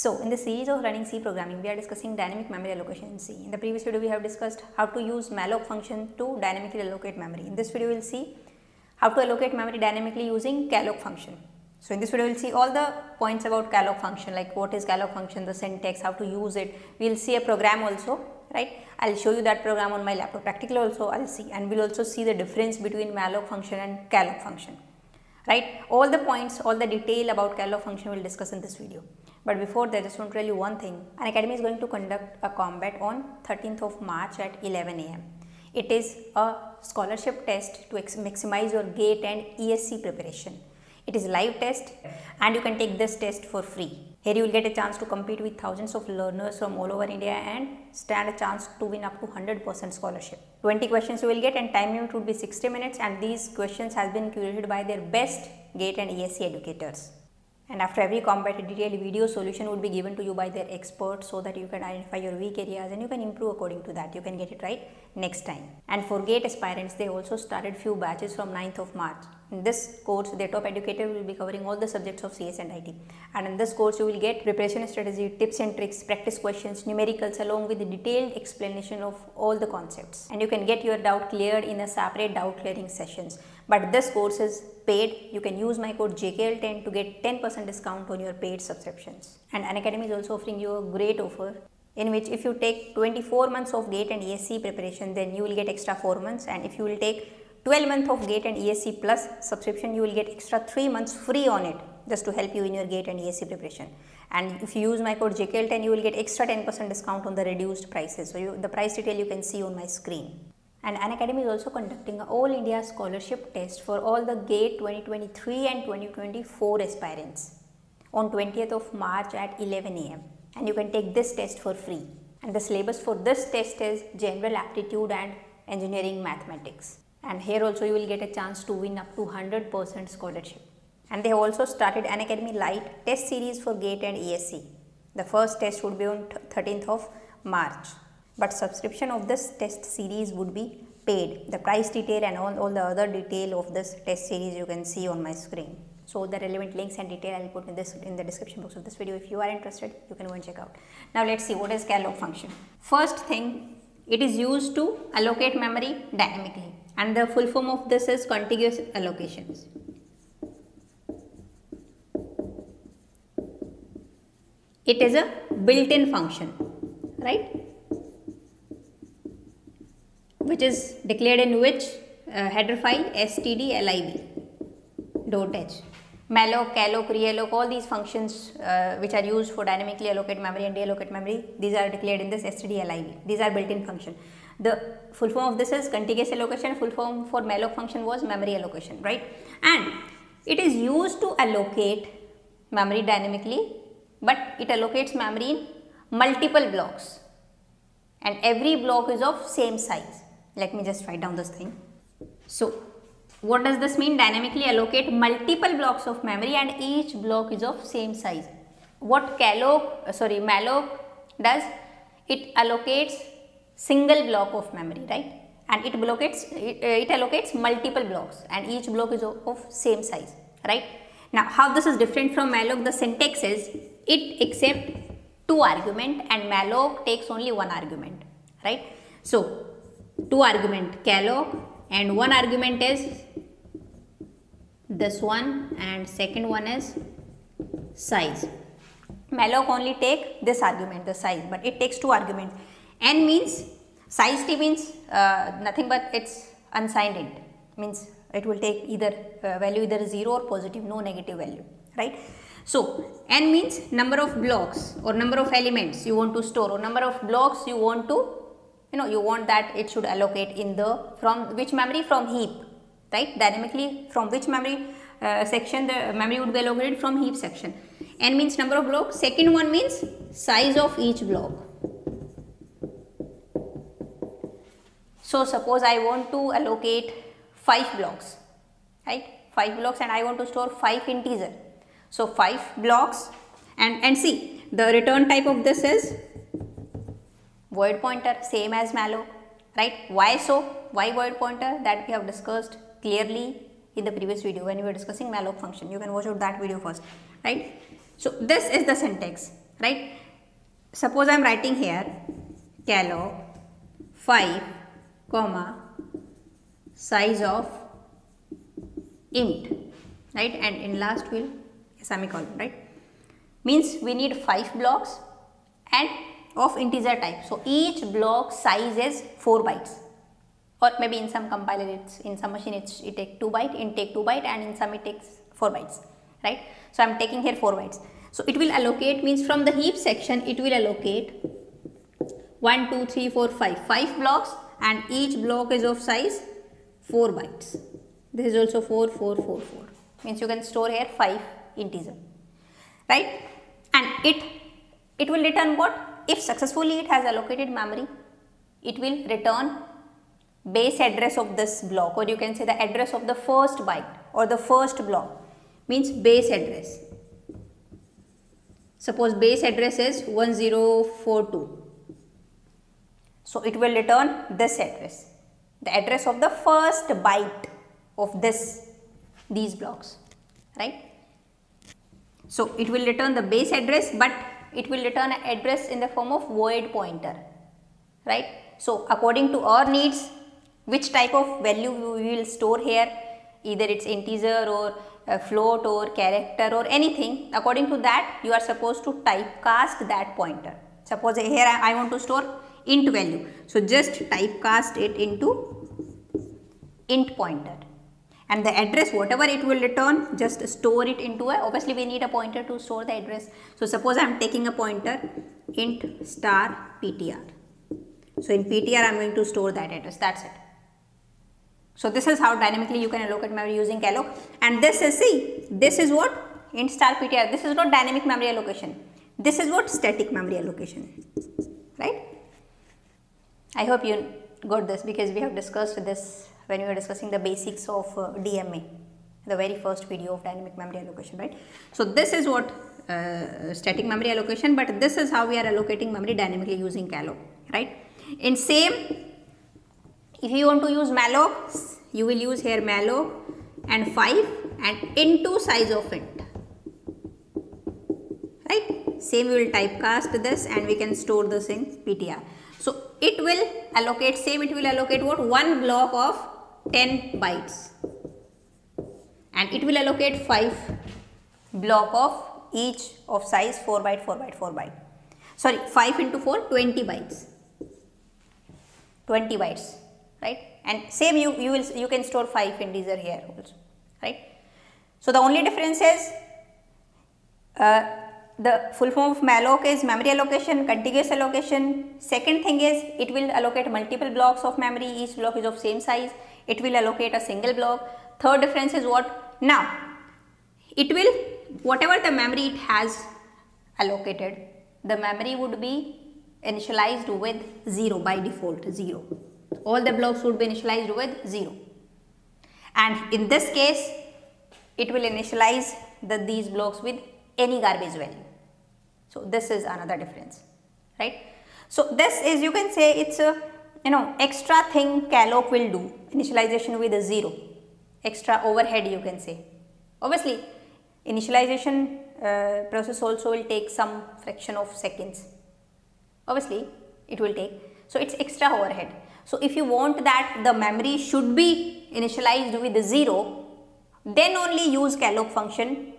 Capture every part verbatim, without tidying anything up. So, in the series of learning C programming, we are discussing dynamic memory allocation in C. In the previous video, we have discussed how to use malloc function to dynamically allocate memory. In this video, we will see how to allocate memory dynamically using calloc function. So, in this video, we will see all the points about calloc function, like what is calloc function, the syntax, how to use it. We will see a program also, right? I will show you that program on my laptop. Practically also, I will see, and we will also see the difference between malloc function and calloc function. Right, all the points, all the detail about calloc function we will discuss in this video. But before that, I just want to tell you one thing. Unacademy is going to conduct a combat on thirteenth of March at eleven A M It is a scholarship test to maximize your GATE and E S E preparation. It is a live test and you can take this test for free. Here you will get a chance to compete with thousands of learners from all over India and stand a chance to win up to one hundred percent scholarship. twenty questions you will get and time limit would be sixty minutes, and these questions has been curated by their best GATE and E S E educators. And after every combat, a detailed video solution would be given to you by their experts so that you can identify your weak areas and you can improve according to that. You can get it right next time. And for GATE aspirants, they also started few batches from ninth of March. In this course, their top educator will be covering all the subjects of C S and I T. And in this course, you will get preparation strategy, tips and tricks, practice questions, numericals, along with the detailed explanation of all the concepts. And you can get your doubt cleared in a separate doubt clearing sessions. But this course is paid. You can use my code J K L ten to get ten percent discount on your paid subscriptions. And Unacademy is also offering you a great offer, in which if you take twenty-four months of GATE and E S E preparation, then you will get extra four months, and if you will take twelve months of GATE and E S E plus subscription, you will get extra three months free on it, just to help you in your GATE and E S E preparation. And if you use my code J K L ten, you will get extra ten percent discount on the reduced prices. So you, the price detail you can see on my screen. And Unacademy is also conducting an All India Scholarship Test for all the GATE twenty twenty-three and twenty twenty-four aspirants on twentieth of March at eleven A M And you can take this test for free. And the syllabus for this test is General Aptitude and Engineering Mathematics. And here also you will get a chance to win up to one hundred percent scholarship. And they have also started Unacademy Lite test series for GATE and E S E. The first test would be on thirteenth of March. But subscription of this test series would be paid. The price detail and all, all the other detail of this test series you can see on my screen. So the relevant links and detail I will put in this in the description box of this video. If you are interested, you can go and check out. Now let's see what is calloc function. First thing, it is used to allocate memory dynamically, and the full form of this is contiguous allocations. It is a built-in function, right? Which is declared in which uh, header file stdlib dot h. Malloc, calloc, realloc, all these functions uh, which are used for dynamically allocate memory and deallocate memory, these are declared in this stdlib. These are built-in function. The full form of this is contiguous allocation. Full form for malloc function was memory allocation, right? And it is used to allocate memory dynamically, but it allocates memory in multiple blocks, and every block is of same size. Let me just write down this thing. So what does this mean? Dynamically allocate multiple blocks of memory and each block is of same size. What calloc, sorry, malloc does? It allocates single block of memory, right? And it allocates, it, it allocates multiple blocks and each block is of, of same size, right? Now how this is different from malloc? The syntax is it accepts two arguments and malloc takes only one argument, right? So two arguments calloc, and one argument is this one and second one is size. Malloc only take this argument, the size, but it takes two arguments. N means size, T means uh, nothing but it's unsigned int, means it will take either uh, value either zero or positive, no negative value, right? So N means number of blocks or number of elements you want to store, or number of blocks you want to, you know, you want that it should allocate in the from which memory, from heap, right? Dynamically from which memory uh, section the memory would be allocated, from heap section. N means number of blocks, second one means size of each block. So suppose I want to allocate five blocks, right? Five blocks, and I want to store five integer. So five blocks, and and see the return type of this is void pointer, same as malloc, right? Why so? Why void pointer? That we have discussed clearly in the previous video when we were discussing malloc function. You can watch out that video first, right? So this is the syntax, right? Suppose I am writing here calloc five comma size of int, right, and in last will semicolon, right? Means we need five blocks and of integer type. So each block size is four bytes, or maybe in some compiler it's in some machine it's, it takes two byte, in take two byte, and in some it takes four bytes, right? So I am taking here four bytes. So it will allocate, means from the heap section it will allocate one, two, three, four, five, five blocks, and each block is of size four bytes. This is also four, four, four, four, means you can store here five integer, right? And it it will return what? If successfully it has allocated memory, it will return base address of this block, or you can say the address of the first byte or the first block, means base address. Suppose base address is one zero four two. So it will return this address, the address of the first byte of this, these blocks, right? So it will return the base address, but it will return an address in the form of void pointer, right? So according to our needs, which type of value we will store here, either it's integer or uh, float or character or anything, according to that you are supposed to typecast that pointer. Suppose here I, I want to store int value, so just typecast it into int pointer, and the address whatever it will return, just store it into a, obviously we need a pointer to store the address. So suppose I am taking a pointer int star P T R, so in P T R I am going to store that address, that's it. So this is how dynamically you can allocate memory using calloc, and this is, see, this is what int star P T R, this is not dynamic memory allocation, this is what static memory allocation, right? I hope you got this, because we have discussed this when we were discussing the basics of uh, D M A, the very first video of dynamic memory allocation, right? So this is what uh, static memory allocation, but this is how we are allocating memory dynamically using calloc, right? In same, if you want to use malloc, you will use here malloc and five and into size of int, right? Same, we will typecast this and we can store this in P T R. So it will allocate, same, it will allocate what? One block of ten bytes, and it will allocate five block of each of size four byte, four byte, four byte. Sorry, five into four, twenty bytes. twenty bytes, right? And same, you, you will, you can store five integer here also, right? So the only difference is, uh, the full form of malloc is memory allocation, contiguous allocation. Second thing is, it will allocate multiple blocks of memory, each block is of same size, it will allocate a single block. Third difference is what? Now, it will, whatever the memory it has allocated, the memory would be initialized with zero by default, zero. All the blocks would be initialized with zero. And in this case, it will initialize the, these blocks with any garbage value. So this is another difference, right? So this is, you can say, it's a, you know, extra thing calloc will do, initialization with a zero, extra overhead you can say. Obviously initialization uh, process also will take some fraction of seconds, obviously it will take, so it's extra overhead. So if you want that the memory should be initialized with a zero, then only use calloc function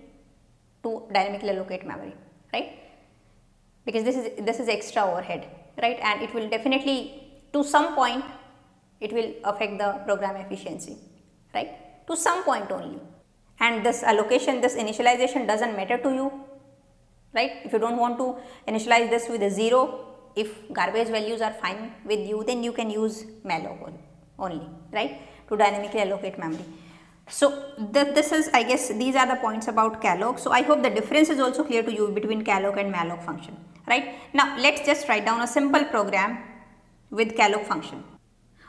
to dynamically allocate memory, right? Because this is this is extra overhead, right? And it will definitely, to some point it will affect the program efficiency, right? To some point only. And this allocation, this initialization doesn't matter to you, right? If you don't want to initialize this with a zero, if garbage values are fine with you, then you can use malloc only, right, to dynamically allocate memory. So th this is, I guess, these are the points about calloc. So I hope the difference is also clear to you between calloc and malloc function, right? Now let's just write down a simple program with calloc function.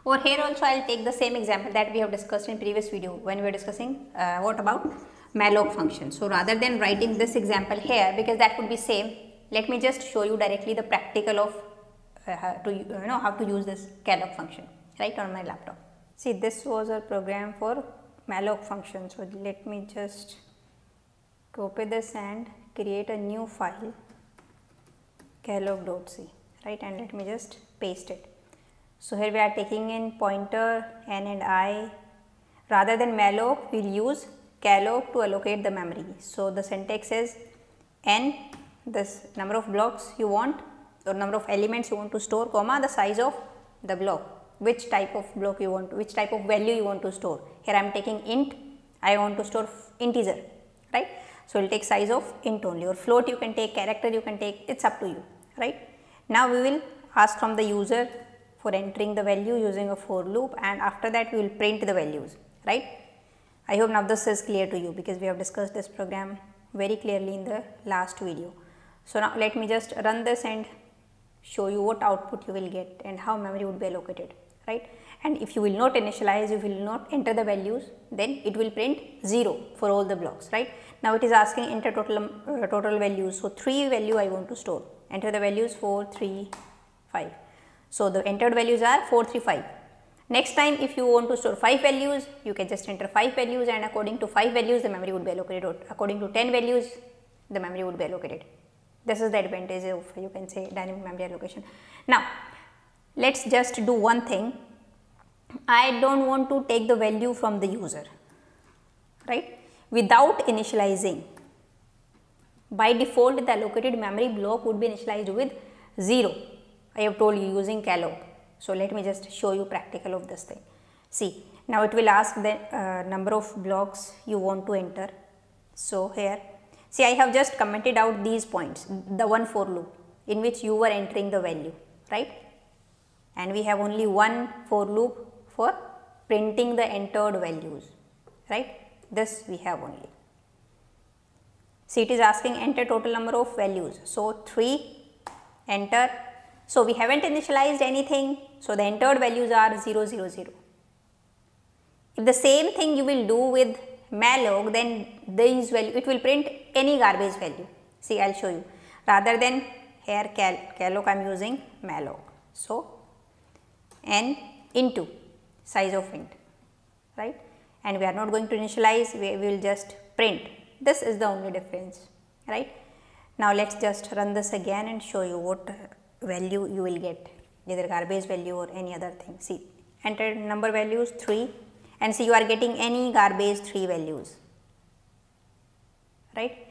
Or here also I will take the same example that we have discussed in previous video when we were discussing uh, what about malloc function. So rather than writing this example here, because that would be same, let me just show you directly the practical of uh, how to, you know, how to use this calloc function, right, on my laptop. See, this was our program for malloc function. So let me just copy this and create a new file calloc.c, right, and let me just paste it. So, here we are taking in pointer n and i. Rather than malloc, we will use calloc to allocate the memory. So, the syntax is n, this number of blocks you want or number of elements you want to store, comma the size of the block, which type of block you want, which type of value you want to store. Here I am taking int, I want to store integer, right. So, we will take size of int only, or float you can take, character you can take, it is up to you, right. Now, we will ask from the user for entering the value using a for loop, and after that we will print the values, right. I hope now this is clear to you, because we have discussed this program very clearly in the last video. So, now let me just run this and show you what output you will get and how memory would be allocated, right. And if you will not initialize, if you will not enter the values, then it will print zero for all the blocks, right. Now, it is asking enter total, uh, total values. So, three value I want to store, enter the values four, three, five. So, the entered values are four, three, five. Next time if you want to store five values, you can just enter five values, and according to five values the memory would be allocated, or according to ten values the memory would be allocated. This is the advantage of, you can say, dynamic memory allocation. Now, let us just do one thing. I do not want to take the value from the user, right, without initializing. By default the allocated memory block would be initialized with zero. I have told you using calloc. So, let me just show you practical of this thing. See, now it will ask the uh, number of blocks you want to enter. So, here see, I have just commented out these points, the one for loop in which you were entering the value, right, and we have only one for loop for printing the entered values, right, this we have only. See, it is asking enter total number of values. So, three, enter. So, we haven't initialized anything. So, the entered values are zero, zero, zero. If the same thing you will do with malloc, then these value, it will print any garbage value. See, I will show you. Rather than here cal, calloc, I am using malloc. So, n into size of int, right, and we are not going to initialize, we will just print. This is the only difference, right. Now, let us just run this again and show you what value you will get, either garbage value or any other thing. See, enter number values three, and see, you are getting any garbage three values, right.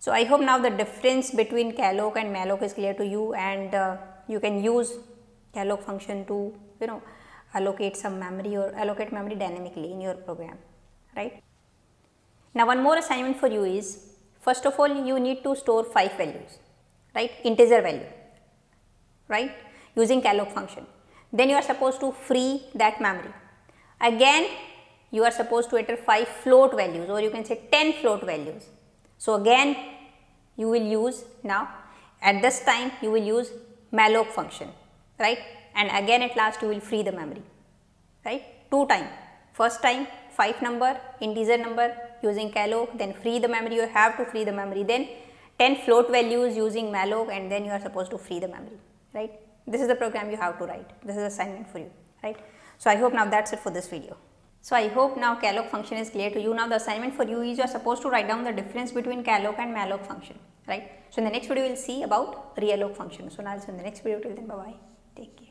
So, I hope now the difference between calloc and malloc is clear to you, and uh, you can use calloc function to, you know, allocate some memory or allocate memory dynamically in your program, right. Now, one more assignment for you is, first of all you need to store five values, right, integer value, right, using calloc function. Then you are supposed to free that memory. Again you are supposed to enter five float values, or you can say ten float values. So, again you will use, now at this time you will use malloc function, right, and again at last you will free the memory, right, two times. First time five number, integer number using calloc, then free the memory, you have to free the memory, then ten float values using malloc, and then you are supposed to free the memory, right. This is the program you have to write. This is assignment for you, right. So, I hope now that is it for this video. So, I hope now calloc function is clear to you. Now, the assignment for you is, you are supposed to write down the difference between calloc and malloc function, right. So, in the next video we will see about realloc function. So, now I will see you in the next video. Till then, bye bye. Take care.